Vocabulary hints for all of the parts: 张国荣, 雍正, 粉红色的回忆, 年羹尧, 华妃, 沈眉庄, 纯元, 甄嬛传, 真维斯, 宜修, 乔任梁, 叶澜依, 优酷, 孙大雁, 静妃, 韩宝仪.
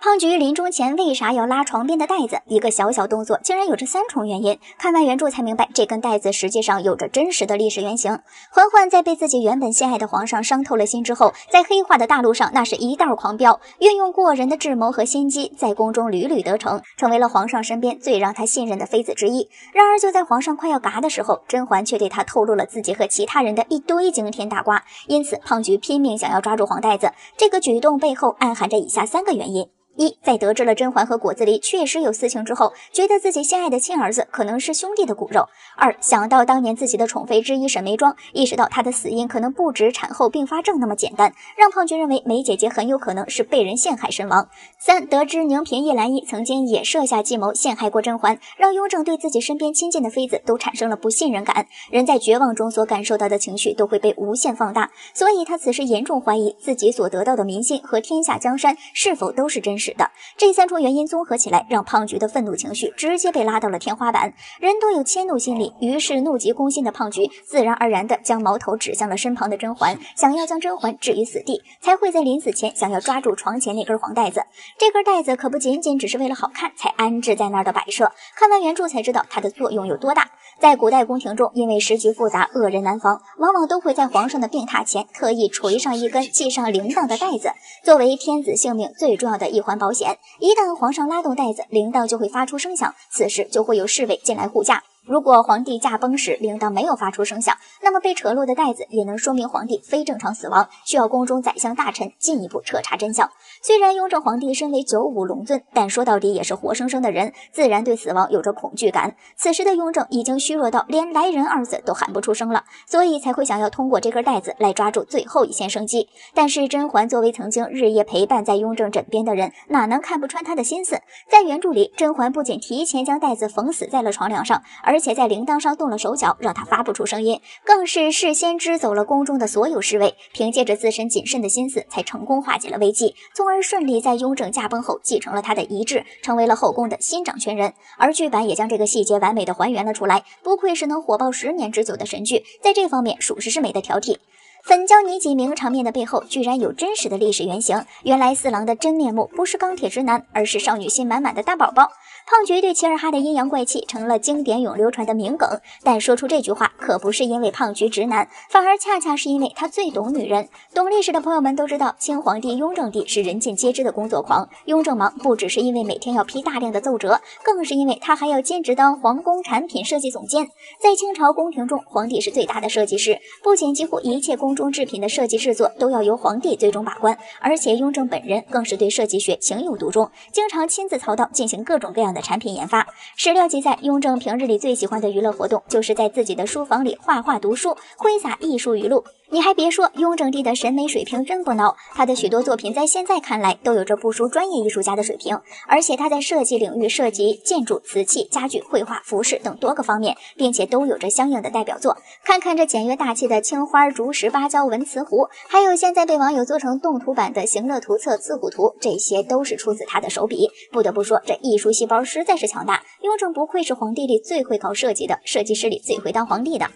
胖菊临终前为啥要拉床边的带子？一个小小动作竟然有着3重原因。看完原著才明白，这根带子实际上有着真实的历史原型。嬛嬛在被自己原本陷害的皇上伤透了心之后，在黑化的大路上那是一道狂飙，运用过人的智谋和先机，在宫中屡屡得逞，成为了皇上身边最让他信任的妃子之一。然而就在皇上快要嘎的时候，甄嬛却对他透露了自己和其他人的一堆惊天大瓜，因此胖菊拼命想要抓住黄带子。这个举动背后暗含着以下3个原因。一，在得知了甄嬛和果子狸确实有私情之后，觉得自己心爱的亲儿子可能是兄弟的骨肉；二，想到当年自己的宠妃之一沈眉庄，意识到她的死因可能不止产后并发症那么简单，让胖菊认为梅姐姐很有可能是被人陷害身亡；三，得知宁嫔叶澜依曾经也设下计谋陷害过甄嬛，让雍正对自己身边亲近的妃子都产生了不信任感。人在绝望中所感受到的情绪都会被无限放大，所以他此时严重怀疑自己所得到的民心和天下江山是否都是真实。这3重原因综合起来，让胖菊的愤怒情绪直接被拉到了天花板。人都有迁怒心理，于是怒极攻心的胖菊自然而然地将矛头指向了身旁的甄嬛，想要将甄嬛置于死地，才会在临死前想要抓住床前那根黄带子。这根带子可不仅仅只是为了好看才安置在那儿的摆设，看完原著才知道它的作用有多大。在古代宫廷中，因为时局复杂，恶人难防，往往都会在皇上的病榻前特意垂上一根系上铃铛的带子，作为天子性命最重要的一环保险。一旦皇上拉动带子，铃铛就会发出声响，此时就会有侍卫进来护驾。如果皇帝驾崩时铃铛没有发出声响，那么被扯落的带子也能说明皇帝非正常死亡，需要宫中宰相大臣进一步彻查真相。虽然雍正皇帝身为95龙尊，但说到底也是活生生的人，自然对死亡有着恐惧感。此时的雍正已经虚弱到连来人二字都喊不出声了，所以才会想要通过这根带子来抓住最后一线生机。但是甄嬛作为曾经日夜陪伴在雍正枕边的人，哪能看不穿他的心思？在原著里，甄嬛不仅提前将带子缝死在了床梁上，而且在铃铛上动了手脚，让它发不出声音，更是事先支走了宫中的所有侍卫，凭借着自身谨慎的心思，才成功化解了危机，从而顺利在雍正驾崩后继承了他的遗志，成为了后宫的新掌权人。而剧版也将这个细节完美的还原了出来，不愧是能火爆10年之久的神剧，在这方面属实是美的挑剔。粉胶泥几名场面的背后居然有真实的历史原型，原来四郎的真面目不是钢铁直男，而是少女心满满的大宝宝。胖菊对齐尔哈的阴阳怪气成了经典永流传的名梗，但说出这句话可不是因为胖菊直男，反而恰恰是因为他最懂女人。懂历史的朋友们都知道，清皇帝雍正帝是人尽皆知的工作狂，雍正忙不只是因为每天要批大量的奏折，更是因为他还要兼职当皇宫产品设计总监。在清朝宫廷中，皇帝是最大的设计师，不仅几乎一切宫中制品的设计制作都要由皇帝最终把关，而且雍正本人更是对设计学情有独钟，经常亲自操刀进行各种各样的产品研发。史料记载，雍正平日里最喜欢的娱乐活动就是在自己的书房里画画读书，挥洒艺术语录。你还别说，雍正帝的审美水平真不孬，他的许多作品在现在看来都有着不输专业艺术家的水平。而且他在设计领域涉及建筑、瓷器、家具、绘画、服饰等多个方面，并且都有着相应的代表作。看看这简约大气的青花竹石芭蕉文瓷壶，还有现在被网友做成动图版的行乐图册刺骨图，这些都是出自他的手笔。不得不说，这艺术细胞实在是强大，雍正不愧是皇帝里最会搞设计的，设计师里最会当皇帝的。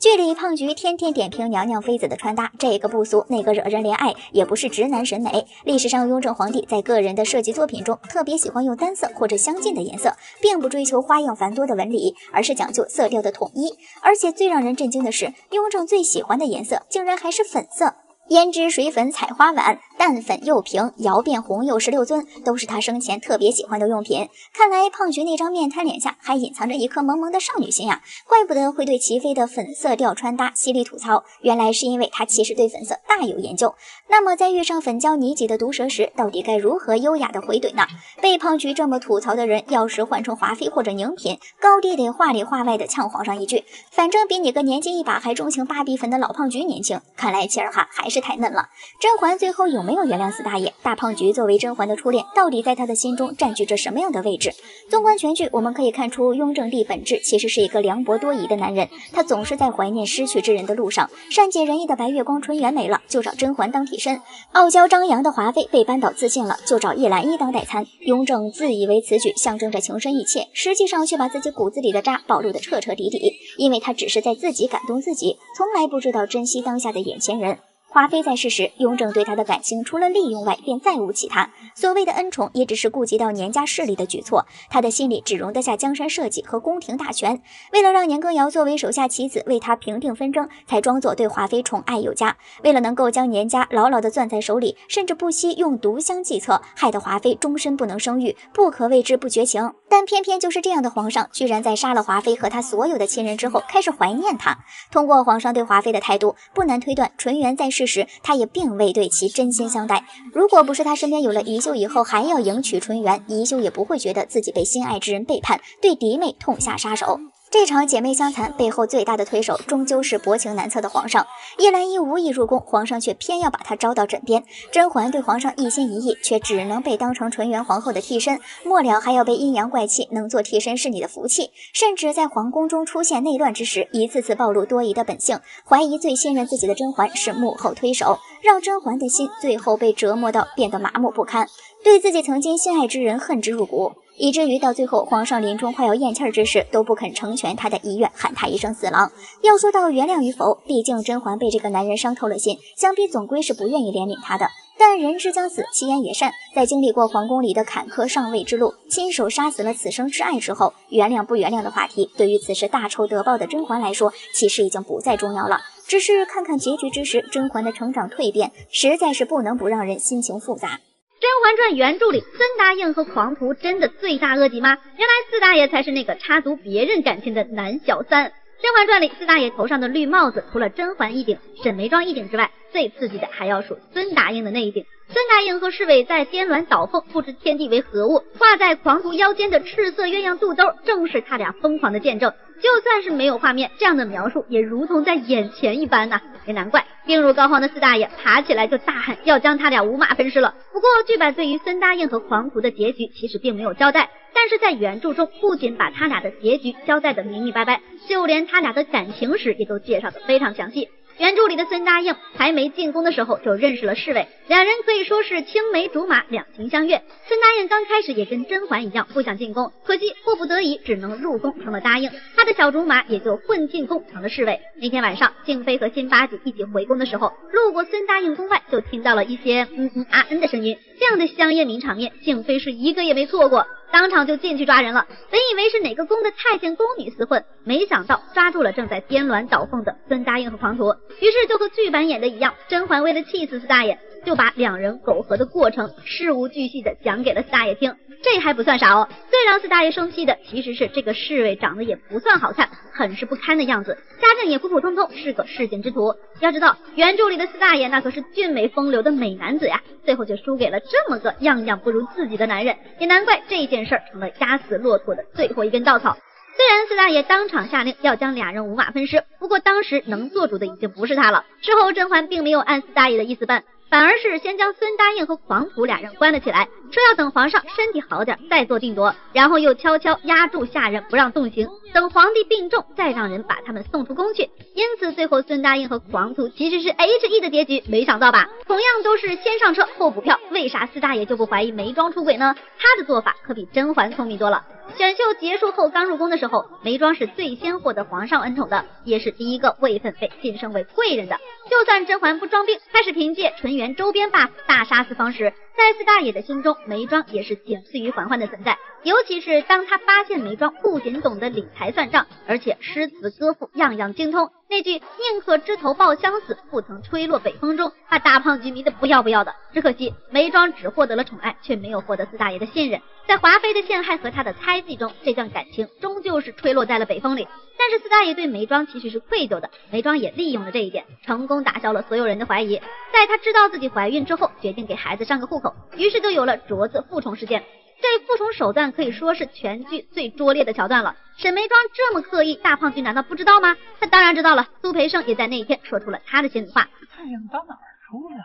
剧里胖菊天天点评娘娘妃子的穿搭，这个不俗，那个惹人怜爱，也不是直男审美。历史上雍正皇帝在个人的设计作品中特别喜欢用单色或者相近的颜色，并不追求花样繁多的纹理，而是讲究色调的统一。而且最让人震惊的是，雍正最喜欢的颜色竟然还是粉色。胭脂水粉采花碗，淡粉釉瓶，窑变红釉16尊，都是他生前特别喜欢的用品。看来胖菊那张面瘫脸下还隐藏着一颗萌萌的少女心呀，怪不得会对齐妃的粉色调穿搭犀利吐槽，原来是因为他其实对粉色大有研究。那么在遇上粉胶泥几的毒蛇时，到底该如何优雅的回怼呢？被胖菊这么吐槽的人，要是换成华妃或者宁嫔，高低得话里话外的呛皇上一句，反正比你个年纪一把还钟情芭比粉的老胖菊年轻。看来齐尔哈还是太嫩了。甄嬛最后有没有原谅四大爷？大胖菊作为甄嬛的初恋，到底在她的心中占据着什么样的位置？纵观全剧，我们可以看出雍正帝本质其实是一个凉薄多疑的男人，他总是在怀念失去之人的路上。善解人意的白月光纯元没了，就找甄嬛当替身；傲娇张扬的华妃被扳倒自尽了，就找叶澜依当代餐。雍正自以为此举象征着情深意切，实际上却把自己骨子里的渣暴露得彻彻底底，因为他只是在自己感动自己，从来不知道珍惜当下的眼前人。华妃在世时，雍正对她的感情除了利用外，便再无其他。所谓的恩宠，也只是顾及到年家势力的举措。他的心里只容得下江山社稷和宫廷大权。为了让年羹尧作为手下棋子为他平定纷争，才装作对华妃宠爱有加。为了能够将年家牢牢地攥在手里，甚至不惜用毒香计策，害得华妃终身不能生育，不可谓之不绝情。但偏偏就是这样的皇上，居然在杀了华妃和他所有的亲人之后，开始怀念他。通过皇上对华妃的态度，不难推断纯元在世时，他也并未对其真心相待。如果不是他身边有了宜修以后还要迎娶纯元，宜修也不会觉得自己被心爱之人背叛，对嫡妹痛下杀手。这场姐妹相残背后最大的推手终究是薄情难测的皇上。叶澜依无意入宫，皇上却偏要把她招到枕边。甄嬛对皇上一心一意，却只能被当成纯元皇后的替身，末了还要被阴阳怪气，能做替身是你的福气。甚至在皇宫中出现内乱之时，一次次暴露多疑的本性，怀疑最信任自己的甄嬛是幕后推手，让甄嬛的心最后被折磨到变得麻木不堪，对自己曾经心爱之人恨之入骨。以至于到最后，皇上临终快要咽气之时，都不肯成全他的遗愿，喊他一声死郎。要说到原谅与否，毕竟甄嬛被这个男人伤透了心，想必总归是不愿意怜悯他的。但人之将死，其言也善。在经历过皇宫里的坎坷上位之路，亲手杀死了此生挚爱之后，原谅不原谅的话题，对于此时大仇得报的甄嬛来说，其实已经不再重要了。只是看看结局之时，甄嬛的成长蜕变，实在是不能不让人心情复杂。《甄嬛传》原著里，甄大雁和狂徒真的罪大恶极吗？原来四大爷才是那个插足别人感情的男小三。《甄嬛传》里，四大爷头上的绿帽子，除了甄嬛一顶、沈眉庄一顶之外，最刺激的还要数孙达应的那一顶。孙达应和侍卫在颠鸾倒凤，不知天地为何物，挂在狂徒腰间的赤色鸳鸯肚兜，正是他俩疯狂的见证。就算是没有画面，这样的描述也如同在眼前一般呐。也难怪病入膏肓的四大爷爬起来就大喊要将他俩五马分尸了。不过剧版对于孙大雁和狂徒的结局其实并没有交代，但是在原著中不仅把他俩的结局交代得明明白白，就连他俩的感情史也都介绍得非常详细。原著里的孙大雁还没进宫的时候就认识了侍卫，两人可以说是青梅竹马，两情相悦。孙大雁刚开始也跟甄嬛一样不想进宫，可惜迫不得已只能入宫成了答应，他的小竹马也就混进宫成了侍卫。那天晚上静妃和辛巴姐一起回宫的时候，路过孙大雁宫外就听到了一些的声音，这样的香烟名场面静妃是一个也没错过，当场就进去抓人了。本以为是哪个宫的太监宫女厮混，没想到抓住了正在颠鸾倒凤的孙大雁和狂徒。于是就和剧版演的一样，甄嬛为了气死四大爷，就把两人苟合的过程事无巨细的讲给了四大爷听。这还不算啥哦，最让四大爷生气的其实是这个侍卫长得也不算好看，很是不堪的样子，家境也普普通通，是个市井之徒。要知道原著里的四大爷那可是俊美风流的美男子呀，最后却输给了这么个样样不如自己的男人，也难怪这件事成了压死骆驼的最后一根稻草。虽然四大爷当场下令要将俩人五马分尸，不过当时能做主的已经不是他了。事后甄嬛并没有按四大爷的意思办，反而是先将孙大雁和狂徒俩人关了起来，说要等皇上身体好点再做定夺，然后又悄悄压住下人不让动刑，等皇帝病重再让人把他们送出宫去。因此最后孙大雁和狂徒其实是 HE 的结局，没想到吧？同样都是先上车后补票，为啥四大爷就不怀疑眉庄出轨呢？他的做法可比甄嬛聪明多了。选秀结束后刚入宫的时候，眉庄是最先获得皇上恩宠的，也是第一个位分被晋升为贵人的。就算甄嬛不装病，开始凭借纯元周边 buff 大杀四方时，在四大爷的心中，眉庄也是仅次于嬛嬛的存在。尤其是当他发现眉庄不仅懂得理财算账，而且诗词歌赋样样精通，那句宁可枝头抱香死，不曾吹落北风中，把大胖菊迷得不要不要的。只可惜眉庄只获得了宠爱，却没有获得四大爷的信任。在华妃的陷害和他的猜忌中，这段感情终究是吹落在了北风里。但是四大爷对眉庄其实是愧疚的，眉庄也利用了这一点，成功打消了所有人的怀疑。在她知道自己怀孕之后，决定给孩子上个户口，于是就有了镯子复宠事件。这复宠手段可以说是全剧最拙劣的桥段了。沈眉庄这么刻意，大胖菊难道不知道吗？他当然知道了，苏培盛也在那一天说出了他的心里话。太阳到哪儿出了？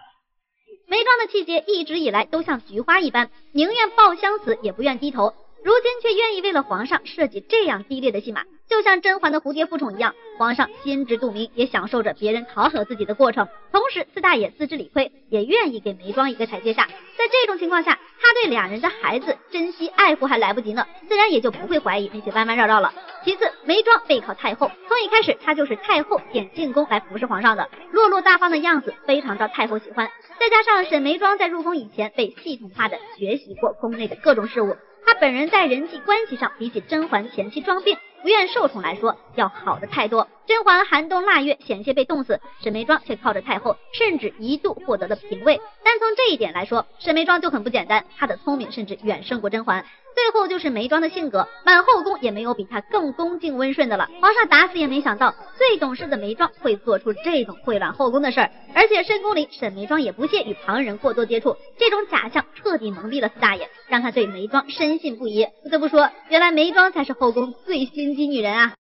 眉庄的气节一直以来都像菊花一般，宁愿抱香死也不愿低头，如今却愿意为了皇上设计这样低劣的戏码，就像甄嬛的蝴蝶复宠一样，皇上心知肚明，也享受着别人讨好自己的过程。同时四大爷自知理亏，也愿意给眉庄一个台阶下。在这种情况下，他对俩人的孩子珍惜爱护还来不及呢，自然也就不会怀疑那些弯弯绕绕了。其次，眉庄背靠太后，从一开始她就是太后点进宫来服侍皇上的，落落大方的样子非常招太后喜欢。再加上沈眉庄在入宫以前被系统化的学习过宫内的各种事务，她本人在人际关系上比起甄嬛前期装病不愿受宠来说要好的太多。甄嬛寒冬腊月险些被冻死，沈眉庄却靠着太后甚至一度获得了平位。单从这一点来说，沈眉庄就很不简单，她的聪明甚至远胜过甄嬛。最后就是眉庄的性格，满后宫也没有比她更恭敬温顺的了。皇上打死也没想到最懂事的眉庄会做出这种混乱后宫的事儿，而且深宫里沈眉庄也不屑与旁人过多接触，这种假象彻底蒙蔽了四大爷，让他对眉庄深信不疑。不得不说，原来眉庄才是后宫最心机女人啊。